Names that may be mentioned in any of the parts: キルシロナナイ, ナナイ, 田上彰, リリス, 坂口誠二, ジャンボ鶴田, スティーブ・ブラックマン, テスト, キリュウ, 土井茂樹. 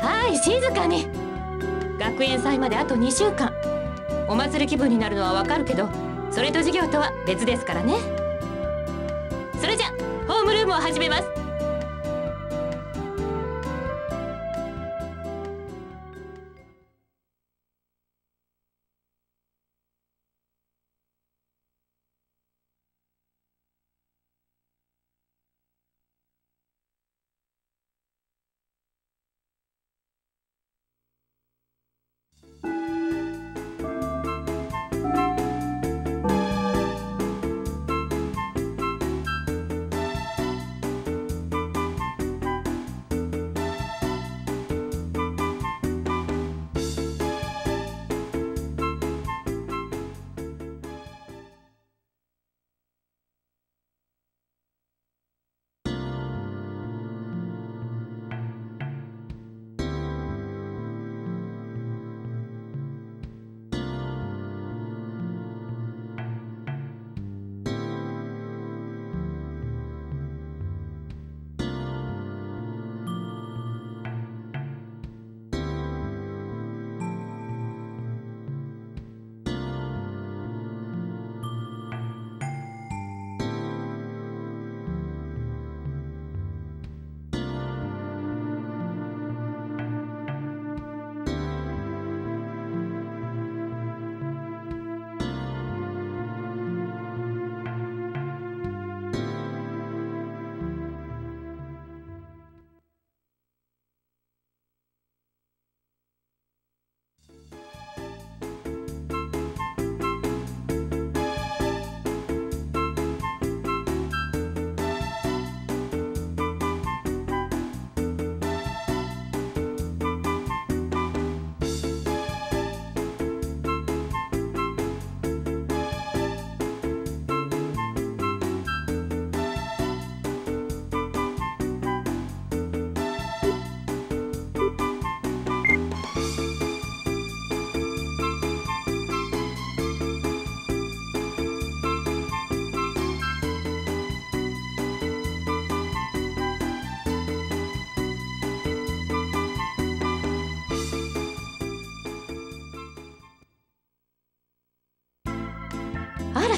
はい、静かに。学園祭まであと2週間。お祭り気分になるのはわかるけど、それと授業とは別ですからね。それじゃホームルームを始めます。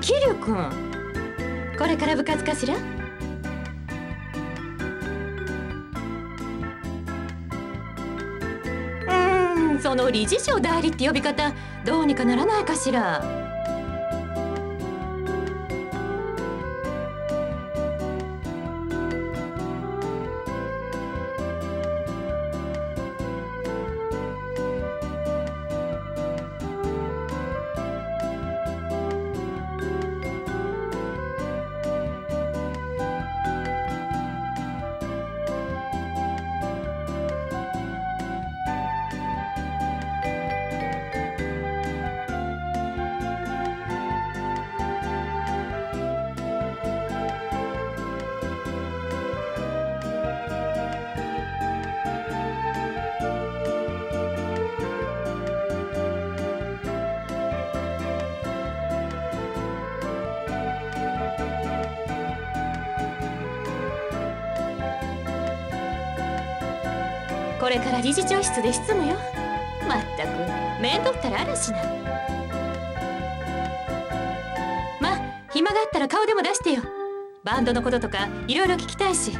キリュウ君、これから部活かしら？その理事長代理って呼び方、どうにかならないかしら？これから理事長室で執務よ。まったく面倒ったら嵐な。まあ暇があったら顔でも出してよ。バンドのこととかいろいろ聞きたいし。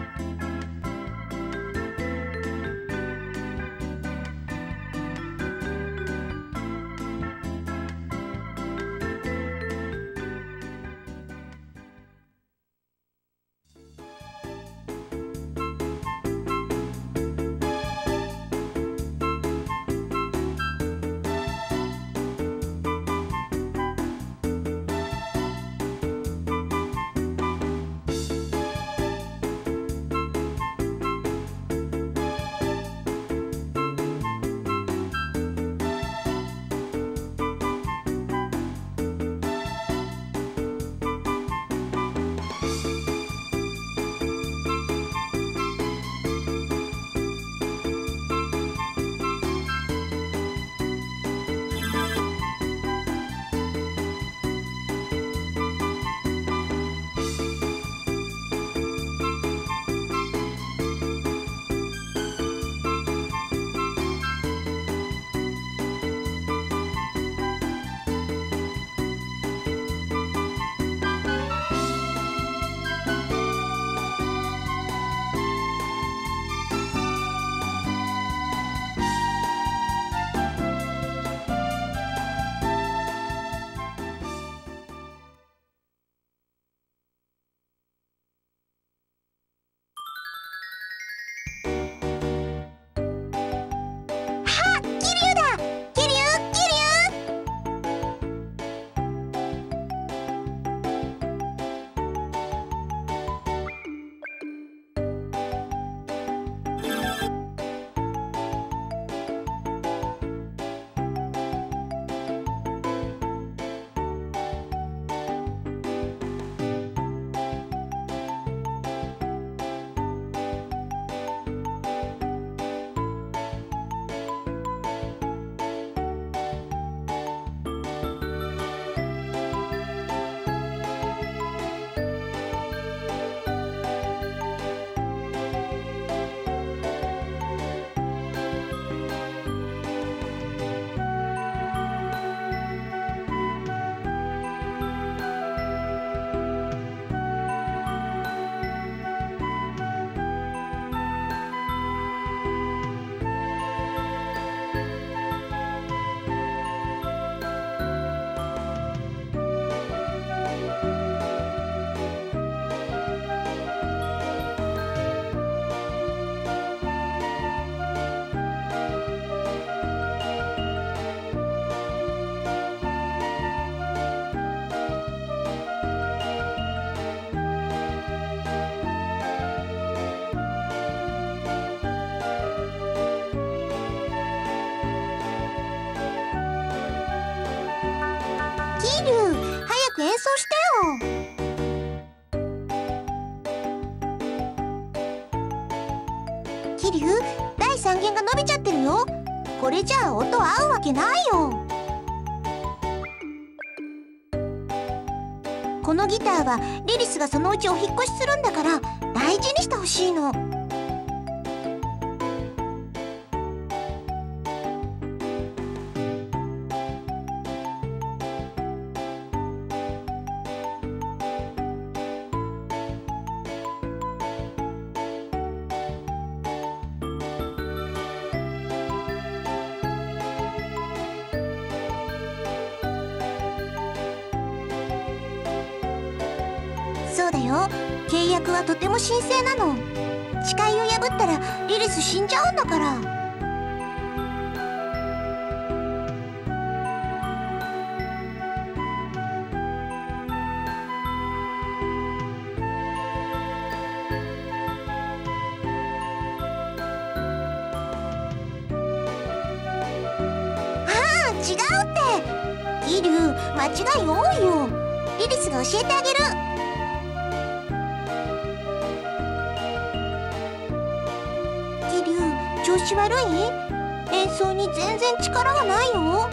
あ、桐生だ。桐生、第3弦が伸びちゃってるよ。これじゃあ音合うわけないよ。このギターはリリスがそのうちお引っ越しするんだから大事にしてほしいの。そうだよ、契約はとても神聖なの。誓いを破ったらリリス死んじゃうんだから。ああ、違うって。桐生、間違い多いよ。リリスが教えてあげる。調子悪い？演奏に全然力がないよ。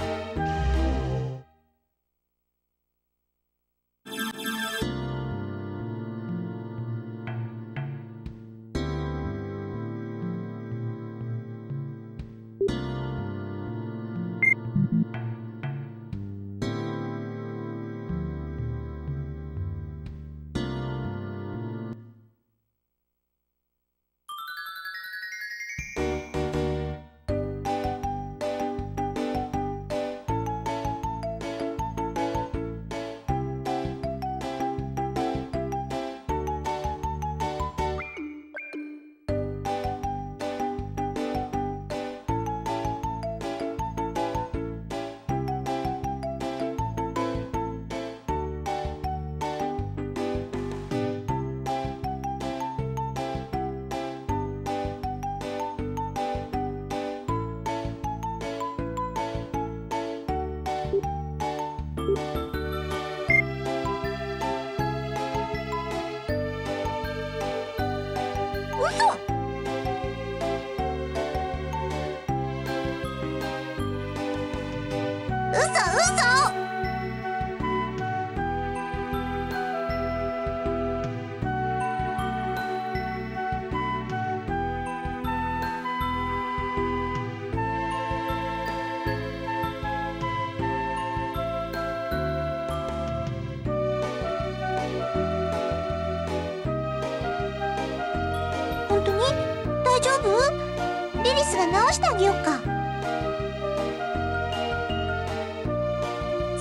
リリスが直してあげようか。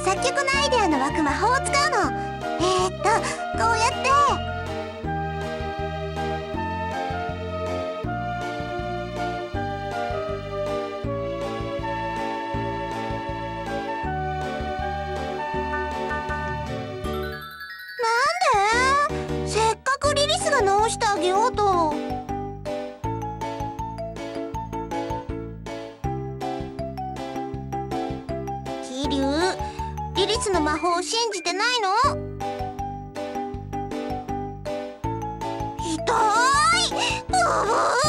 作曲のアイデアの湧く魔法を使うの。こうやって。リリュー、リリスの魔法を信じてないの？ひどーい、ブーブー。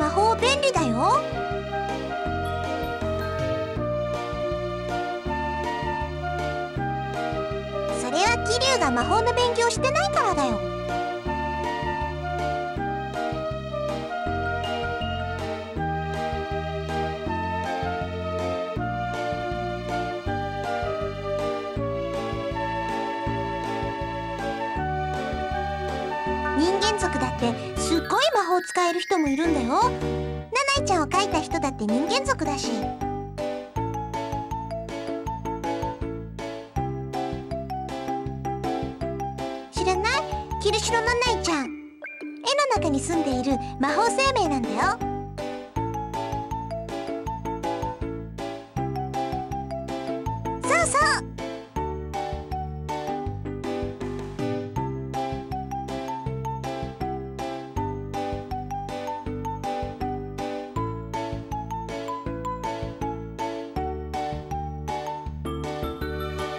魔法便利だよ。それはキリュウが魔法の勉強してないからだよ。人間族だってすっごい魔法使える人もいるんだよ。ナナイちゃんを描いた人だって人間族だし。知らない？キルシロナナイちゃん、絵の中に住んでいる魔法生命なんだよ。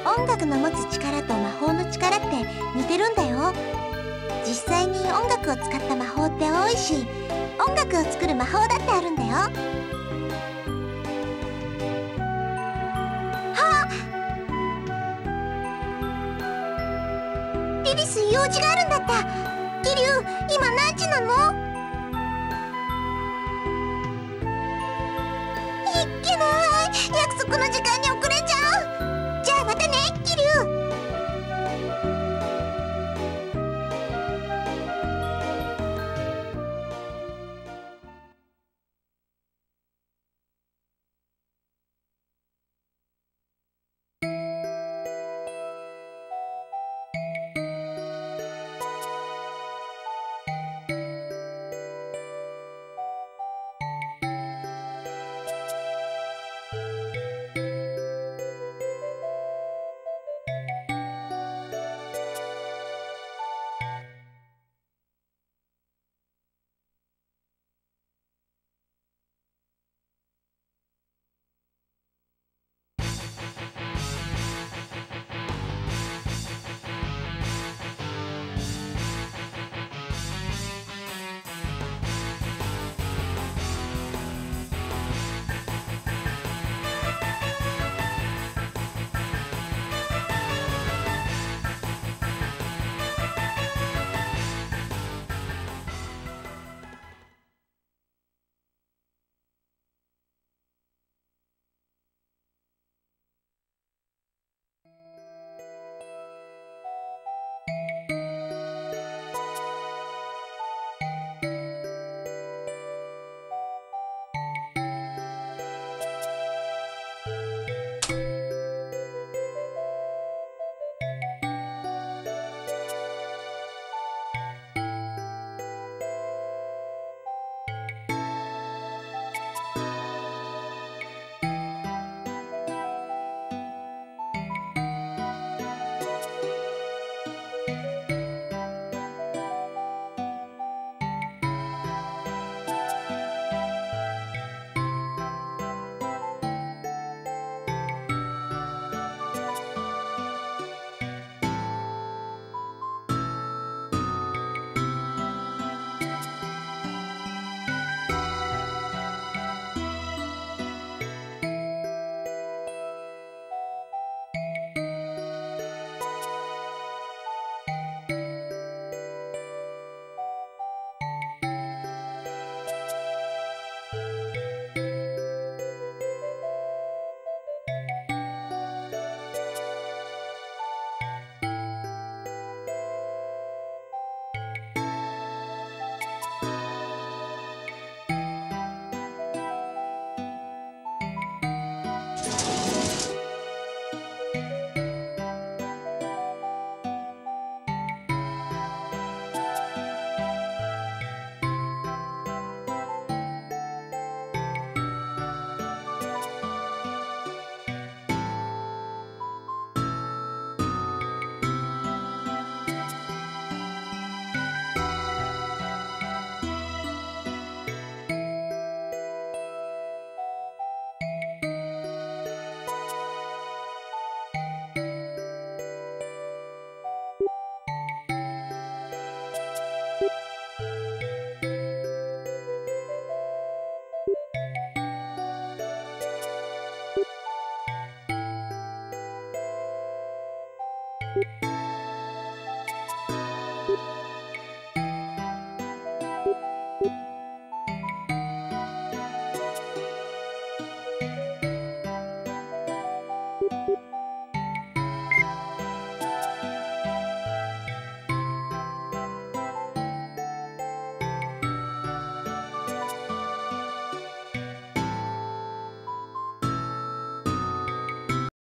音楽の持つ力と魔法の力って似てるんだよ。実際に音楽を使った魔法って多いし、音楽を作る魔法だってあるんだよ。はあ、リリス、用事があるんだった。キリュウ、今何時なの？いっけない、約束の時間に遅れちゃう。